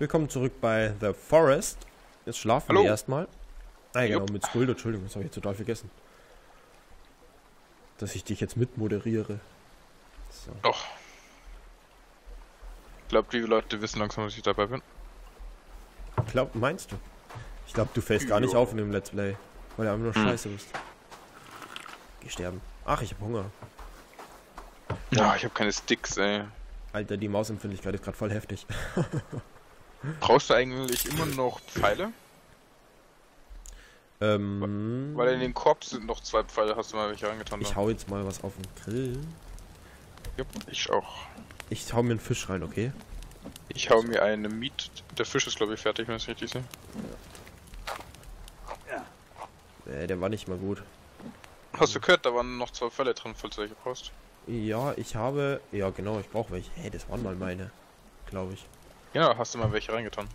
Willkommen zurück bei The Forest. Jetzt schlafen wir erstmal. Ah, genau, mit Skuld. Entschuldigung, das habe ich jetzt total vergessen. Dass ich dich jetzt mitmoderiere. So. Doch. Ich glaube, die Leute wissen langsam, dass ich dabei bin. Meinst du? Ich glaube, du fällst gar nicht auf in dem Let's Play, weil du einfach nur scheiße bist. Geh sterben. Ach, ich habe Hunger. Ja, ich habe keine Sticks, ey. Alter, die Mausempfindlichkeit ist gerade voll heftig. Brauchst du eigentlich immer noch Pfeile? Weil in den Korb sind noch 2 Pfeile, hast du mal welche reingetan. Ich hau jetzt mal was auf den Grill. Jupp, ich auch. Ich hau mir einen Fisch rein, okay? Ich hau mir eine Meat. Der Fisch ist, glaube ich, fertig, wenn ich es richtig sehe. Ja. Der war nicht mal gut. Hast du gehört, da waren noch 2 Pfeile drin, falls du welche brauchst? Ja, ich habe... Ja, genau, ich brauche welche. Hey, das waren mal meine, glaube ich. Ja, hast du mal welche reingetan.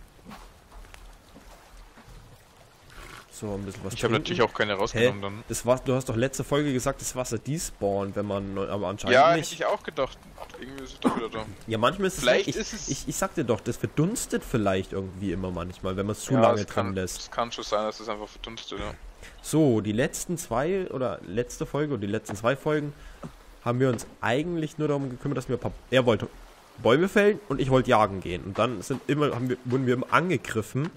So, ein bisschen was. Ich habe natürlich auch keine rausgenommen dann. Das war, du hast doch letzte Folge gesagt, das Wasser despawnt, wenn man... Aber anscheinend ja, nicht. Ja, hätte ich auch gedacht. Irgendwie ist es doch wieder da. Ja, manchmal ist es... Vielleicht ist es... Ich sag dir doch, das verdunstet vielleicht irgendwie immer manchmal, wenn man es zu lange dran lässt. Es kann schon sein, dass es einfach verdunstet, ja. So, die letzten 2... Oder letzte Folge und die letzten 2 Folgen... haben wir uns eigentlich nur darum gekümmert, dass wir ein paar... Er wollte Bäume fällen und ich wollte jagen gehen. Und dann sind immer, wurden wir immer angegriffen.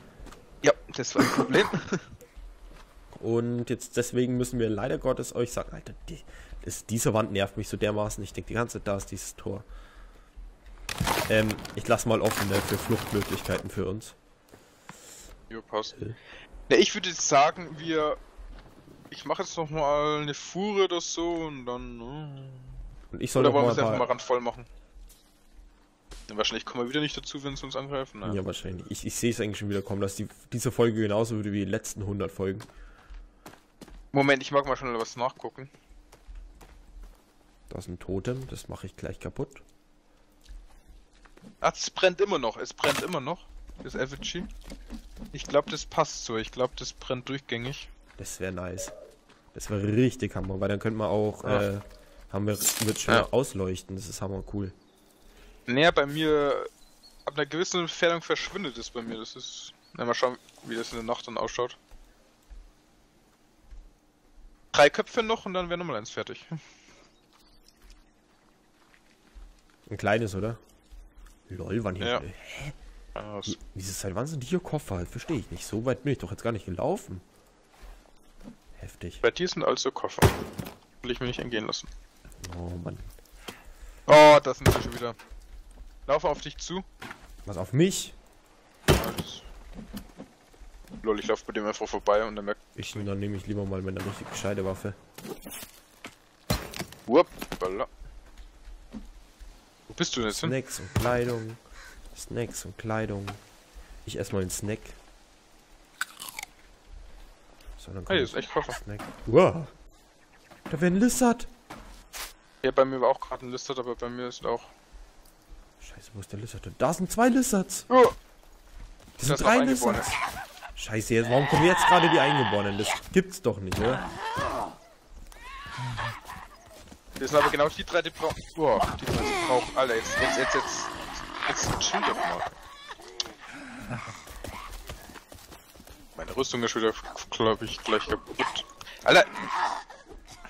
Ja, das war ein Problem. Und jetzt deswegen müssen wir leider Gottes euch sagen, Alter, diese Wand nervt mich so dermaßen. Ich denke die ganze Zeit, da ist dieses Tor. Ich lasse mal offen für Fluchtmöglichkeiten für uns. Jo, passt. Ja, ich würde jetzt sagen, wir... Ich mache jetzt noch mal eine Fuhre oder so und dann... Und ich soll aber einfach mal randvoll machen. Ja, wahrscheinlich kommen wir wieder nicht dazu, wenn sie uns angreifen. Naja. Ja, wahrscheinlich. Ich sehe es eigentlich schon wieder kommen, dass diese Folge genauso würde wie die letzten 100 Folgen. Moment, ich mag mal schnell was nachgucken. Da ist ein Totem, das mache ich gleich kaputt. Ach, es brennt immer noch, Das Effigy. Ich glaube, das passt so. Ich glaube, das brennt durchgängig. Das wäre nice. Das wäre richtig Hammer, weil dann könnten wir auch, wird schön ausleuchten, das ist hammer cool. Naja, bei mir, ab einer gewissen Entfernung verschwindet es bei mir, das ist... Na, mal schauen, wie das in der Nacht dann ausschaut. 3 Köpfe noch und dann wäre nochmal eins fertig. Ein kleines, oder? Lol, wann hier... Ja. Hä? Wieso seit wann sind die hier Koffer? Verstehe ich nicht, so weit bin ich doch jetzt gar nicht gelaufen. Heftig. Bei dir sind also Koffer. Will ich mir nicht entgehen lassen. Oh Mann. Oh, das sind sie schon wieder. Laufe auf dich zu. Was, auf mich? Lol, ich laufe bei dem einfach vorbei und dann merkt... Dann nehme ich lieber mal mit einer richtig gescheite Waffe. Wuppala. Wo bist du denn jetzt hin? Snacks und Kleidung. Ich esse mal einen Snack. So, hey, ist echt Koffer. Wow. Da wäre ein Lizard. Ja, bei mir war auch gerade ein Lizard, aber bei mir ist auch... Scheiße, wo ist der Lizard? Da sind 2 Lizards. Oh. Das sind 3 Lizards. Scheiße, jetzt, warum kommen jetzt gerade die Eingeborenen? Das gibt's doch nicht, oder? Das sind aber genau die 3, die brauchen... Boah, die 3 brauchen alle. Jetzt chill doch mal. Meine Rüstung ist wieder, glaube ich, gleich kaputt. Alter!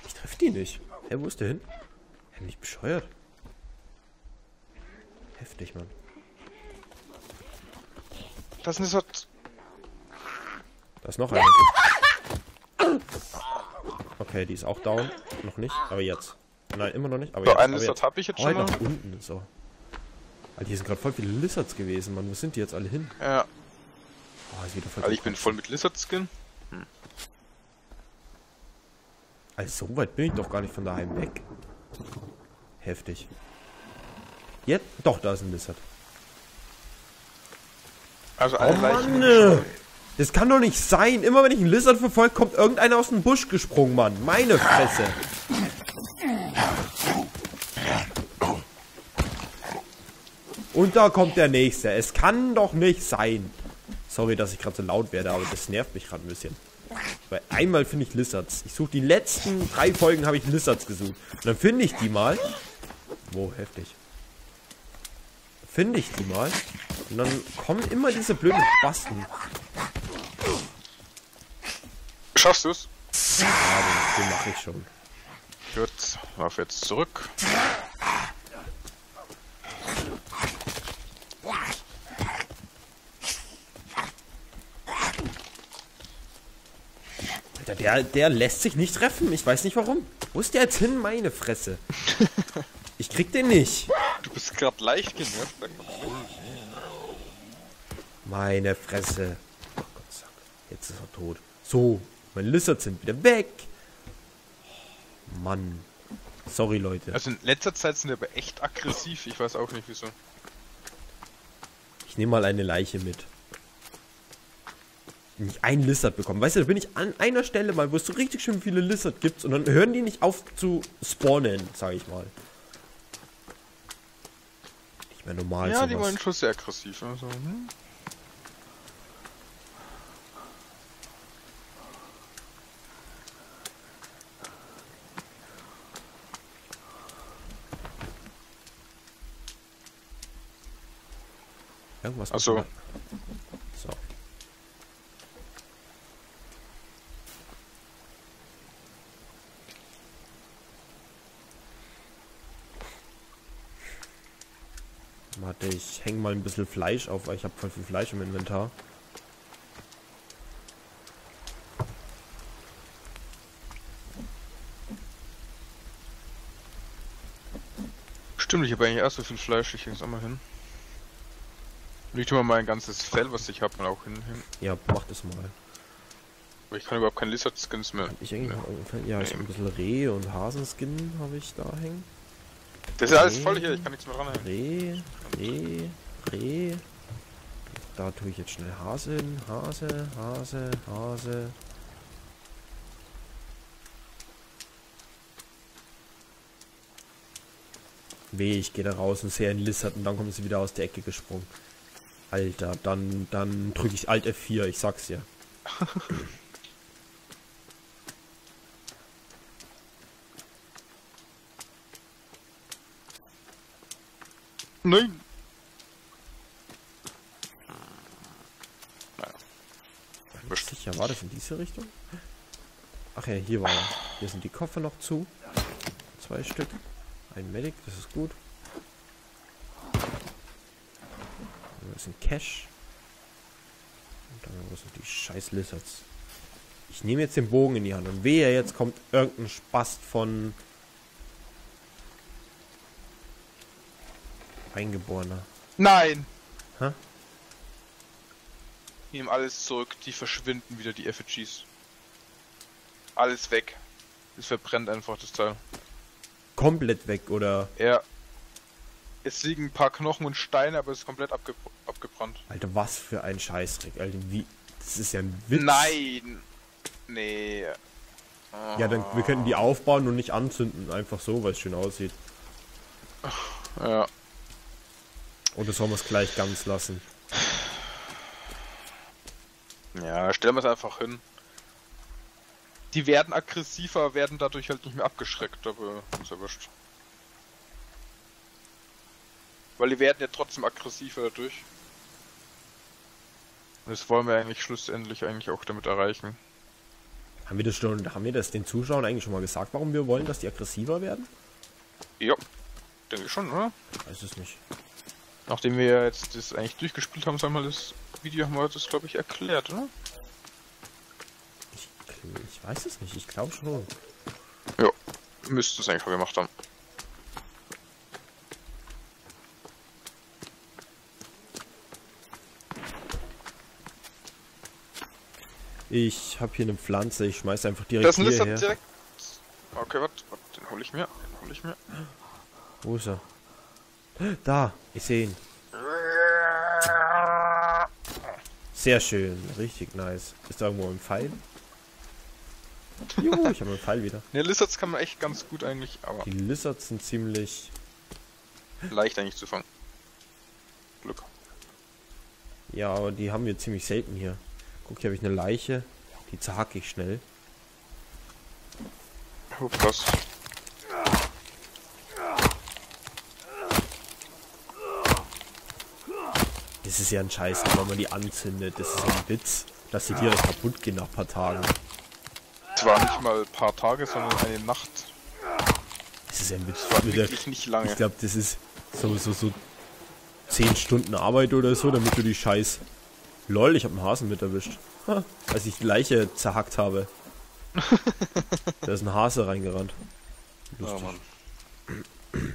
Ich treffe die nicht. Hä, wo ist der hin? Hä, bin ich bescheuert? Heftig, Mann. Das ist was. Da ist noch einer. Okay, die ist auch down. Noch nicht, aber jetzt. Nein, immer noch nicht, aber so, jetzt. Einen Lizard habe ich jetzt schon mal. Nach unten, so. Alter, hier sind gerade voll viele Lizards gewesen, Mann. Wo sind die jetzt alle hin? Ja. Oh, also ich bin voll mit Lizard-Skin. Also so weit bin ich doch gar nicht von daheim weg. Heftig. Jetzt? Doch, da ist ein Lizard. Also alle Mann! Das kann doch nicht sein! Immer wenn ich einen Lizard verfolge, kommt irgendeiner aus dem Busch gesprungen, Mann! Meine Fresse! Und da kommt der nächste. Es kann doch nicht sein! Sorry, dass ich gerade so laut werde, aber das nervt mich gerade ein bisschen. Weil einmal finde ich Lizards. Ich suche die letzten 3 Folgen, habe ich Lizards gesucht. Und dann finde ich die mal. Wow, heftig. finde ich die mal. Und dann kommen immer diese blöden Spasten. Schaffst du es? Ja, den mache ich schon. Gut, lauf jetzt zurück. Alter, der lässt sich nicht treffen. Ich weiß nicht warum. Wo ist der jetzt hin, meine Fresse? Ich krieg den nicht. Du bist gerade leicht genervt. Meine Fresse. Oh Gott sei Dank. Jetzt ist er tot. So, meine Lizards sind wieder weg. Mann. Sorry, Leute. Also in letzter Zeit sind die aber echt aggressiv. Ich weiß auch nicht, wieso. Ich nehme mal eine Leiche mit. Nicht einen Lizard bekommen. Weißt du, da bin ich an einer Stelle mal, wo es so richtig schön viele Lizard gibt und dann hören die nicht auf zu spawnen, sag ich mal. Nicht mehr normal. Ja, sowas. Die waren schon sehr aggressiv. Also, Irgendwas. Achso. So. Warte, ich hänge mal ein bisschen Fleisch auf, weil ich habe voll viel Fleisch im Inventar. Stimmt, ich habe eigentlich erst so viel Fleisch, ich hänge es auch mal hin. Und ich tue mal mein ganzes Fell, was ich habe, mal auch hin. Ja, mach das mal. Aber ich kann überhaupt keine Lizard-Skins mehr. Kann ich eigentlich noch, ja, ich habe ein bisschen Reh- und Hasenskin habe ich da hängen. Das ist alles voll hier, ich kann nichts mehr ranhängen. Reh. Da tue ich jetzt schnell Hasen, Hase. Weh, ich gehe da raus und sehe einen Lizard und dann kommen sie wieder aus der Ecke gesprungen. Alter, dann drücke ich Alt F4, ich sag's ja. Nein! Sicher, war das in diese Richtung? Ach ja, hier war er. Hier sind die Koffer noch zu. 2 Stück. Ein Medic, das ist gut. Da ist ein Cash. Und dann sind die scheiß Lizards. Ich nehme jetzt den Bogen in die Hand und wehe, jetzt kommt irgendein Spast von Eingeborener. Nein! Hä? Nehmen alles zurück, die verschwinden wieder, die Effigies. Alles weg. Es verbrennt einfach das Teil. Komplett weg, oder? Ja. Es liegen ein paar Knochen und Steine, aber es ist komplett abgebrannt. Alter, was für ein Scheißdreck, Alter. Wie? Das ist ja ein Witz. Nein! Nee. Oh. Ja, dann wir könnten die aufbauen und nicht anzünden. Einfach so, weil es schön aussieht. Ja. Und das sollen wir es gleich ganz lassen. Ja, stellen wir es einfach hin. Die werden aggressiver, werden dadurch halt nicht mehr abgeschreckt, aber uns erwischt. Weil die werden ja trotzdem aggressiver dadurch. Und das wollen wir eigentlich schlussendlich auch damit erreichen. Haben wir das den Zuschauern eigentlich schon mal gesagt, warum wir wollen, dass die aggressiver werden? Ja, denke ich schon, oder? Ich weiß es nicht. Nachdem wir jetzt das eigentlich durchgespielt haben, sagen wir mal, das Video haben wir das, glaube ich, erklärt, oder? Ich weiß es nicht, ich glaube schon. Ja, müsste es eigentlich mal gemacht haben. Ich habe hier eine Pflanze, ich schmeiß einfach direkt das hierher. Das ist direkt... Okay, warte, den hole ich mir, Wo ist er? Da, ich sehe ihn. Sehr schön, richtig nice. Ist da irgendwo ein Pfeil? Juhu, ich habe einen Pfeil wieder. Ne, Lizards kann man echt ganz gut eigentlich, aber... Die Lizards sind ziemlich... leicht eigentlich zu fangen. Glück. Ja, aber die haben wir ziemlich selten hier. Guck, hier habe ich eine Leiche. Die zerhacke ich schnell. Oh, krass. Das ist ja ein Scheiß, wenn man die anzündet. Das ist ein Witz, dass die Tiere kaputt gehen nach ein paar Tagen. Es war nicht mal ein paar Tage, sondern eine Nacht. Das ist ja ein Witz. Das war wirklich nicht lange. Ich glaube, das ist so 10 Stunden Arbeit oder so, damit du die Scheiß... Lol, ich habe einen Hasen mit erwischt. Ha, als ich die Leiche zerhackt habe. Da ist ein Hase reingerannt. Lustig. Ja, Mann.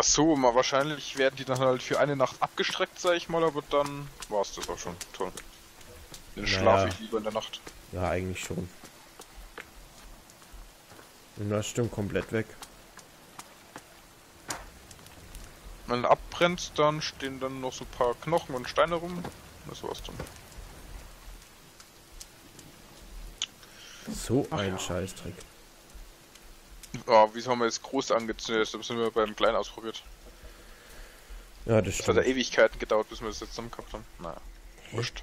Ach so, mal wahrscheinlich werden die dann halt für eine Nacht abgestreckt, sag ich mal, aber dann war es das auch schon. Toll. Dann schlafe ich lieber in der Nacht. Ja, eigentlich schon. Na, stimmt, komplett weg. Wenn man abbrennt, dann stehen dann noch so ein paar Knochen und Steine rum. Das war's dann. So ein Scheißdreck. Oh, wieso haben wir jetzt groß angezündet? Das müssen wir beim Kleinen ausprobiert. Ja, das stimmt. Das hat ja Ewigkeiten gedauert, bis wir das jetzt zusammengehabt haben. Naja, wurscht.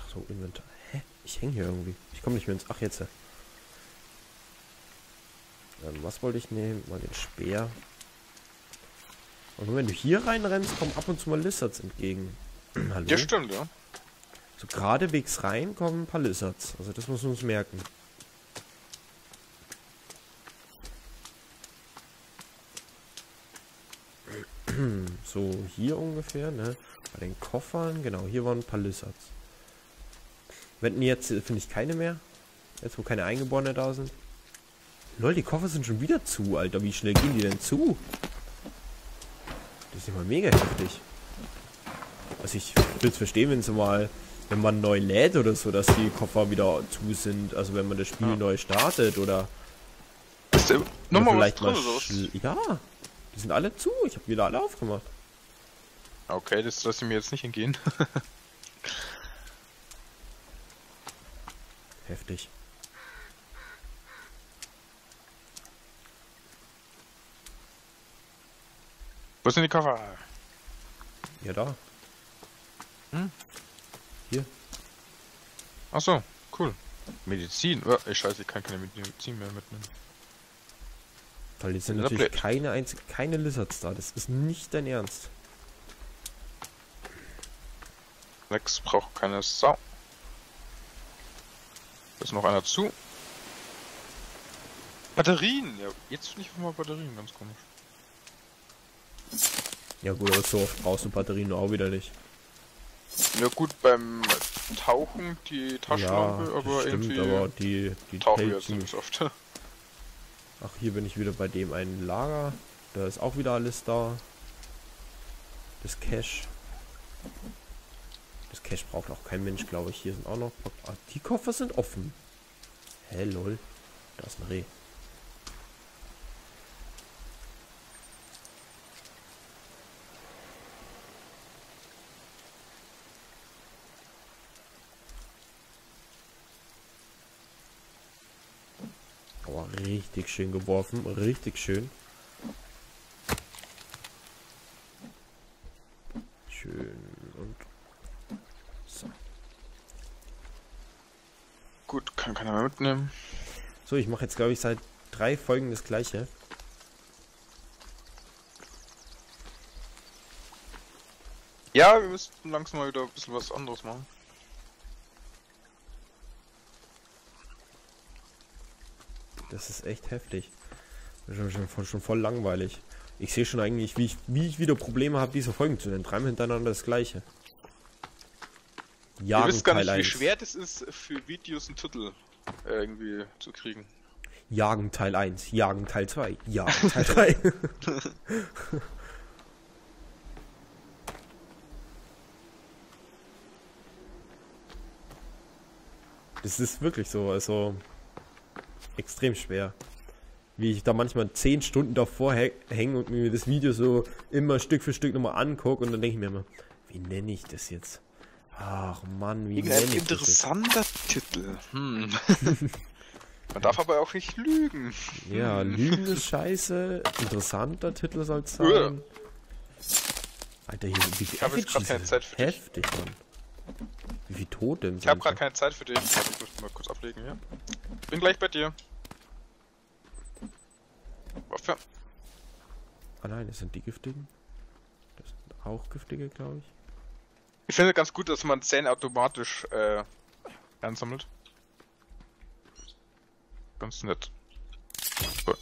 Ach so, Inventar. Hä? Ich hänge hier irgendwie. Ich komme nicht mehr ins... Ach, jetzt. Dann, was wollte ich nehmen? Mal den Speer. Und wenn du hier reinrennst, kommen ab und zu mal Lizards entgegen. Hallo? Ja, stimmt, ja. So geradewegs rein kommen ein paar Lizards. Also das muss man uns merken. So, hier ungefähr, ne? Bei den Koffern, genau, hier waren ein paar Lizards. Wenn jetzt, finde ich keine mehr. Jetzt, wo keine Eingeborene da sind. Lol, die Koffer sind schon wieder zu, Alter. Wie schnell gehen die denn zu? Das ist ja mal mega heftig. Also ich würde es verstehen, wenn man neu lädt oder so, dass die Koffer wieder zu sind. Also wenn man das Spiel neu startet oder... Ist der nochmal vielleicht was drin, mal ja. Die sind alle zu, ich habe wieder alle aufgemacht. Okay, das lasse ich mir jetzt nicht entgehen. Heftig. Wo sind die Koffer? Ja, da. Hm? Hier. Ach so, cool. Medizin. Oh, ey, scheiße, ich kann keine Medizin mehr mitnehmen. Weil jetzt sind natürlich keine Lizards da. Das ist nicht dein Ernst. Lex braucht keine Sau. Da ist noch einer zu. Batterien! Ja, jetzt finde ich mal Batterien ganz komisch. Ja gut, aber so oft brauchst du Batterien auch wieder nicht. Ja gut, beim Tauchen die Taschenlampe, ja, aber stimmt, irgendwie... aber die tauchen jetzt nicht oft. Ach, hier bin ich wieder bei dem einen Lager. Da ist auch wieder alles da. Das Cache. Das Cache braucht auch kein Mensch, glaube ich. Hier sind auch noch... Ah, die Koffer sind offen. Hä, lol. Da ist ein Reh. Richtig schön geworfen, richtig schön. Schön und so. Gut, kann keiner mehr mitnehmen. So, ich mache jetzt, glaube ich, seit 3 Folgen das Gleiche. Ja, wir müssten langsam mal wieder ein bisschen was anderes machen. Das ist echt heftig. Schon voll langweilig. Ich sehe schon eigentlich, wie ich wieder Probleme habe, diese Folgen zu nennen. 3 hintereinander das Gleiche. Ja, du wisst gar nicht, wie schwer das ist, für Videos einen Titel irgendwie zu kriegen. Jagen Teil 1, Jagen Teil 2, Jagen Teil 3. Das ist wirklich so, also... extrem schwer. Wie ich da manchmal 10 Stunden davor hänge und mir das Video so immer Stück für Stück nochmal angucke und dann denke ich mir immer, wie nenne ich das jetzt? Ach Mann, wie nenne ich das? Ein interessanter Titel. Hm. Man darf aber auch nicht lügen. Ja, Lügen ist scheiße. Interessanter Titel soll es sein. Alter, hier wie viel heftig, Mann. Wie viel Tote sind. Ich hab grad keine Zeit für dich. Ich muss mal kurz ablegen hier. Bin gleich bei dir. Waffe. Ah nein, das sind die giftigen. Das sind auch giftige, glaube ich. Ich finde ganz gut, dass man Zähne automatisch ansammelt. Ganz nett. So.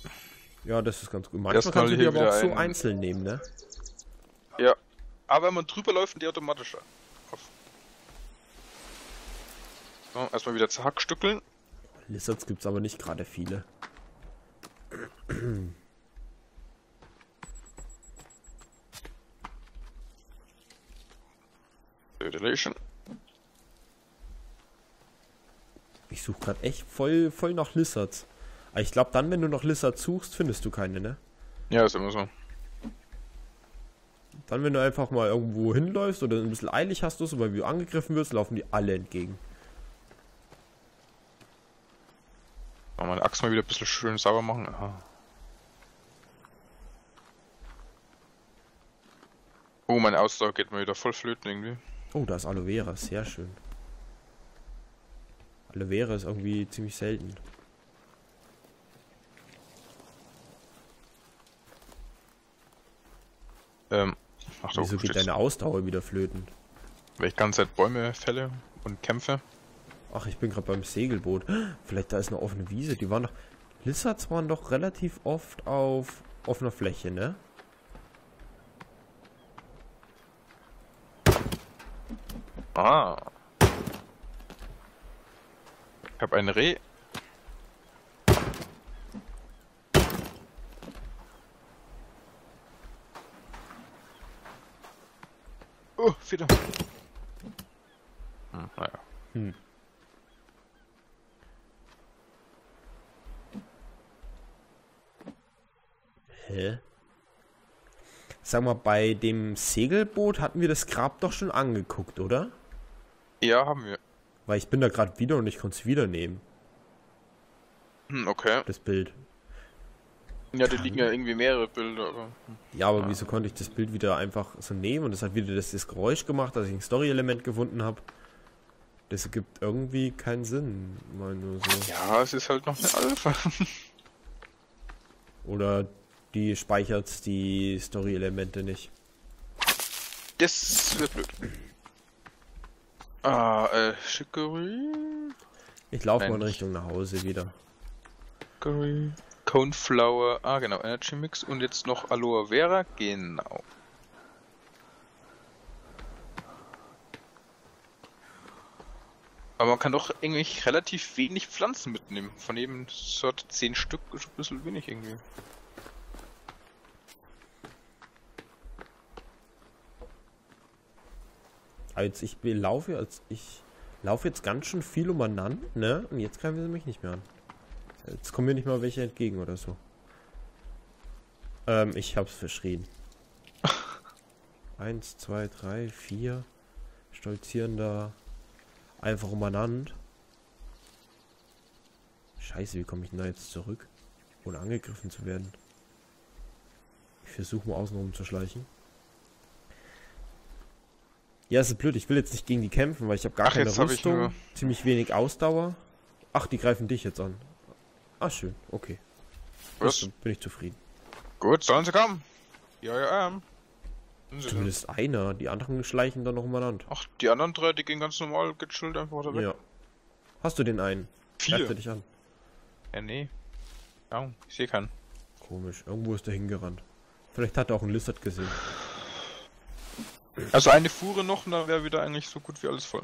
Ja, das ist ganz gut. Manchmal kannst du die aber auch so einzeln nehmen, ne? Ja. Aber wenn man drüber läuft, sind die automatisch auf. So, erstmal wieder zerhackstückeln. Lizards gibt's aber nicht gerade viele. Ich suche gerade echt voll nach Lizards. Aber ich glaube dann, wenn du nach Lizards suchst, findest du keine, ne? Ja, ist immer so. Dann, wenn du einfach mal irgendwo hinläufst oder ein bisschen eilig hast, weil du angegriffen wirst, laufen die alle entgegen. Mal meine Axt mal wieder ein bisschen schön sauber machen. Aha. Oh, meine Ausdauer geht mir wieder voll flöten irgendwie. Oh, da ist Aloe Vera, sehr schön. Aloe Vera ist irgendwie ziemlich selten. Ach so, wieso geht deine Ausdauer wieder flöten? Weil ich ganze Zeit Bäume fälle und kämpfe. Ach, ich bin gerade beim Segelboot. Vielleicht da ist eine offene Wiese. Die waren doch... Lizards waren doch relativ oft auf offener Fläche, ne? Ah. Ich hab ein Reh. Oh, wieder. Naja. Hä? Sag mal, bei dem Segelboot hatten wir das Grab doch schon angeguckt, oder? Ja, haben wir. Weil ich bin da gerade wieder und ich konnte es wieder nehmen. Hm, okay. Das Bild. Ja, da liegen ja irgendwie mehrere Bilder. Aber... Ja, aber wieso konnte ich das Bild wieder einfach so nehmen? Und das hat wieder das Geräusch gemacht, dass ich ein Story-Element gefunden habe. Das gibt irgendwie keinen Sinn. Nur so. Ja, es ist halt noch eine Alpha. Oder die speichert die Story-Elemente nicht. Das wird blöd. Chicory. Ich laufe mal in Richtung nach Hause wieder. Chicory, Coneflower, genau, Energy Mix und jetzt noch Aloe Vera, genau. Aber man kann doch irgendwie relativ wenig Pflanzen mitnehmen. Von jedem Sort 10 Stück ist ein bisschen wenig irgendwie. Ich laufe jetzt ganz schön viel umeinander, ne? Und jetzt greifen sie mich nicht mehr an. Jetzt kommen mir nicht mal welche entgegen oder so. Ich hab's verschrien. 1, 2, 3, 4. Stolzieren da einfach umeinander. Scheiße, wie komme ich denn da jetzt zurück? Ohne angegriffen zu werden. Ich versuche mal außenrum zu schleichen. Ja, ist blöd. Ich will jetzt nicht gegen die kämpfen, weil ich habe gar keine Rüstung, ziemlich wenig Ausdauer. Ach, die greifen dich jetzt an. Ah, schön. Okay. Was? Bin ich zufrieden. Gut, sollen sie kommen? Ja. Zumindest einer. Die anderen schleichen dann noch umeinander. Ach, die anderen 3, die gehen ganz normal gechillt einfach da weg. Ja. Hast du den einen? 4. Greift er dich an? Ja, nee. Ja, ich sehe keinen. Komisch. Irgendwo ist der hingerannt. Vielleicht hat er auch einen Lizard gesehen. Also eine Fuhre noch und dann wäre wieder eigentlich so gut wie alles voll.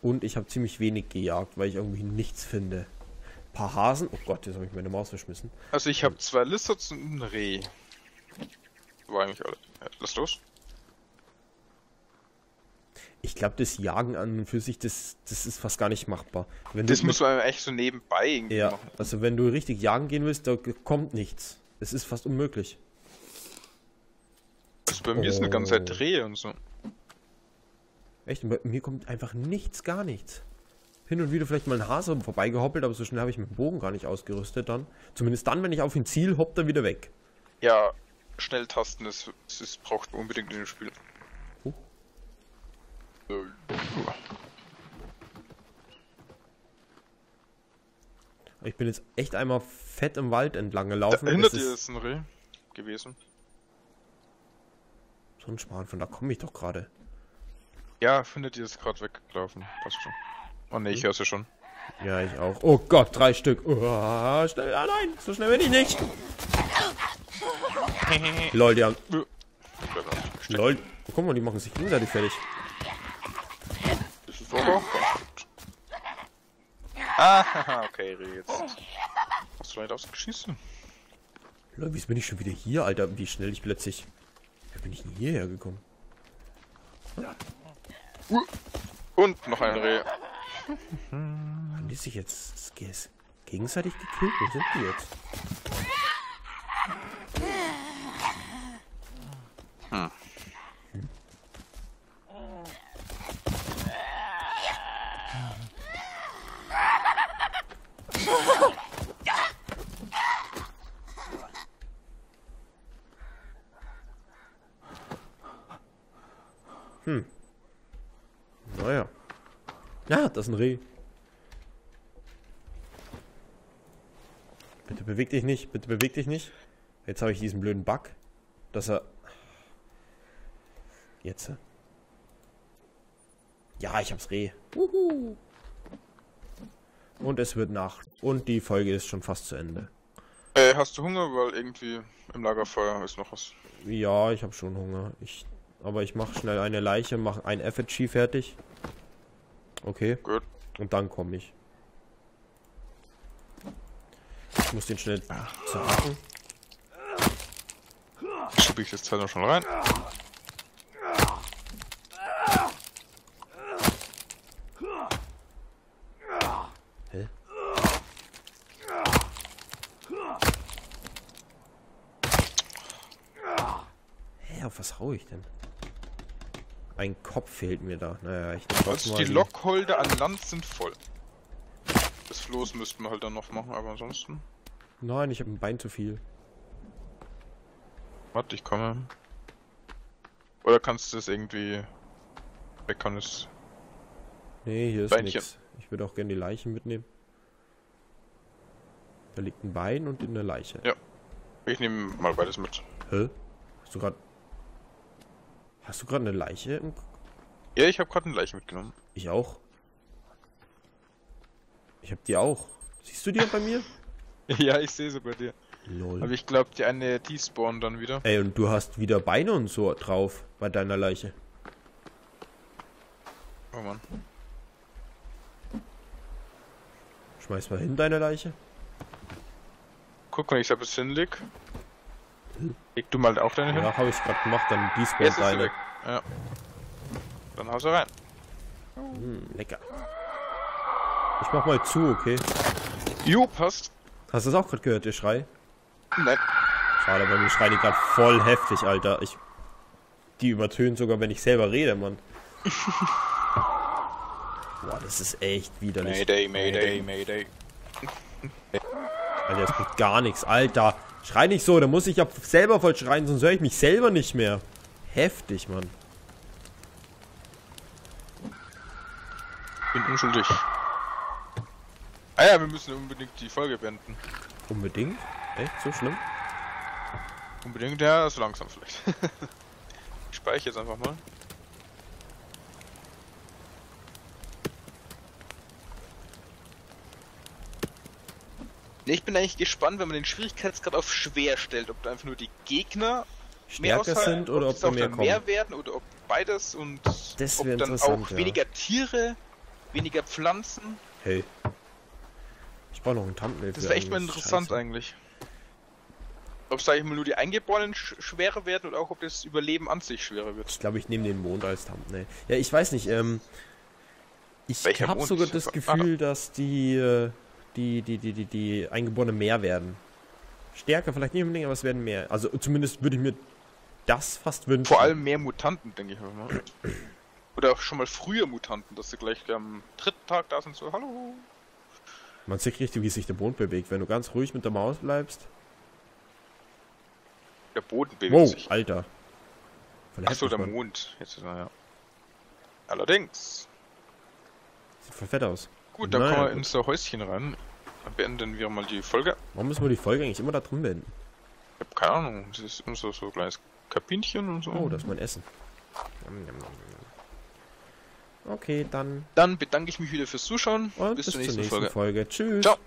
Und ich habe ziemlich wenig gejagt, weil ich irgendwie nichts finde. Ein paar Hasen. Oh Gott, jetzt habe ich meine Maus verschmissen. Also ich habe 2 Lizards und ein Reh. War eigentlich alles. Ja, lass los. Ich glaube, das Jagen an und für sich, das ist fast gar nicht machbar. Wenn das muss man echt so nebenbei irgendwie machen. Also wenn du richtig jagen gehen willst, da kommt nichts. Es ist fast unmöglich. Also bei mir ist eine ganze Zeit Rehe und so. Echt? Und bei mir kommt einfach nichts, gar nichts. Hin und wieder vielleicht mal ein Hase vorbeigehoppelt, aber so schnell habe ich meinen Bogen gar nicht ausgerüstet dann. Zumindest dann, wenn ich auf ein Ziel hopp, dann wieder weg. Ja, Schnelltasten, das braucht man unbedingt in dem Spiel. Oh. Ich bin jetzt echt einmal fett im Wald entlang gelaufen. Da hinter dir ist ein Reh gewesen. So ein Schmarrn, von da komme ich doch gerade. Ja, findet ihr das gerade weggelaufen. Passt schon. Oh ne, ich höre sie schon. Ja, ich auch. Oh Gott, 3 Stück. Oh, schnell, ah nein, so schnell bin ich nicht. Lol, die haben... Lol. Guck mal, die machen sich gegenseitig fertig. Das ist so. Ah, okay, jetzt. Hast du weit ausgeschissen? Lol, wieso bin ich schon wieder hier, Alter? Wie schnell ich plötzlich... Wie bin ich denn hierher gekommen? Und noch ein Reh. Haben die sich jetzt gegenseitig gekillt? Wo sind die jetzt? Naja. Ja, das ist ein Reh. Bitte beweg dich nicht, bitte beweg dich nicht. Jetzt habe ich diesen blöden Bug, dass er... Jetzt. Ja, ich hab's Reh. Uhu. Und es wird Nacht. Und die Folge ist schon fast zu Ende. Hast du Hunger? Weil irgendwie im Lagerfeuer ist noch was. Ja, ich habe schon Hunger. Aber ich mache schnell eine Leiche, mache ein Effigy fertig. Okay. Gut. Und dann komme ich. Ich muss den schnell zerhaken. Schiebe ich das Teil noch schon rein. Hä? Hä, auf was hau ich denn? Ein Kopf fehlt mir da. Naja, ich nehme das mal. Die Lockholde an Land sind voll. Das Floß müssten wir halt dann noch machen, aber ansonsten... Nein, ich habe ein Bein zu viel. Warte, ich komme. Oder kannst du das irgendwie... Ich kann es... Nee, hier ist nichts. Ich würde auch gerne die Leichen mitnehmen. Da liegt ein Bein und in der Leiche. Ja. Ich nehme mal beides mit. Hä? Hast du gerade... Hast du gerade eine Leiche? Ja, ich habe gerade eine Leiche mitgenommen. Ich auch. Ich habe die auch. Siehst du die bei mir? Ja, ich sehe sie bei dir. Lol. Aber ich glaube, die eine despawnt dann wieder. Ey, und du hast wieder Beine und so drauf bei deiner Leiche. Oh Mann. Schmeiß mal hin, deine Leiche. Guck mal, ich habe es hinlegt. Leg du mal auch deine hin? Ja, habe ich gerade gemacht, dann despawnt deine. Ja. Dann hau sie rein. Lecker. Ich mach mal zu, okay? Jo, passt. Hast du das auch gerade gehört, der Schrei? Nein. Schade, aber mir schreien die gerade voll heftig, Alter. Die übertönen sogar, wenn ich selber rede, Mann. Boah, das ist echt widerlich. Mayday, Mayday, Mayday. Alter, das bringt gar nichts, Alter. Schrei nicht so, da muss ich ja selber voll schreien, sonst höre ich mich selber nicht mehr. Heftig, Mann. Bin unschuldig. Ah ja, wir müssen unbedingt die Folge beenden. Unbedingt? Echt? So schlimm? Unbedingt, ja, so langsam vielleicht. Ich speichere jetzt einfach mal. Ich bin eigentlich gespannt, wenn man den Schwierigkeitsgrad auf schwer stellt, ob da einfach nur die Gegner mehr stärker sind oder ob da mehr werden oder ob beides und das ob dann auch weniger Tiere, weniger Pflanzen. Hey, ich brauche noch einen Thumbnail. Das wäre echt mal interessant eigentlich. Ob, sage ich mal, nur die Eingeborenen schwerer werden oder auch ob das Überleben an sich schwerer wird. Ich glaube, ich nehme den Mond als Thumbnail. Ja, ich weiß nicht. Ich habe sogar das Gefühl, dass die Eingeborenen mehr werden. Stärker vielleicht nicht unbedingt, aber es werden mehr. Also zumindest würde ich mir das fast wünschen. Vor allem mehr Mutanten, denke ich mal. Oder auch schon mal früher Mutanten, dass sie gleich am dritten Tag da sind, so, hallo. Man sieht richtig, wie sich der Mond bewegt, wenn du ganz ruhig mit der Maus bleibst. Der Boden bewegt sich. Alter. Achso, der Mond. Jetzt ist er, ja. Allerdings. Sieht voll fett aus. Gut, dann kommen wir ins Häuschen ran. Dann beenden wir mal die Folge. Warum müssen wir die Folge eigentlich immer da drin beenden? Ich hab keine Ahnung. Das ist immer so, so ein kleines Kabinchen und so. Oh, das ist mein Essen. Okay, dann bedanke ich mich wieder fürs Zuschauen. Und bis zur nächsten Folge. Tschüss. Ciao.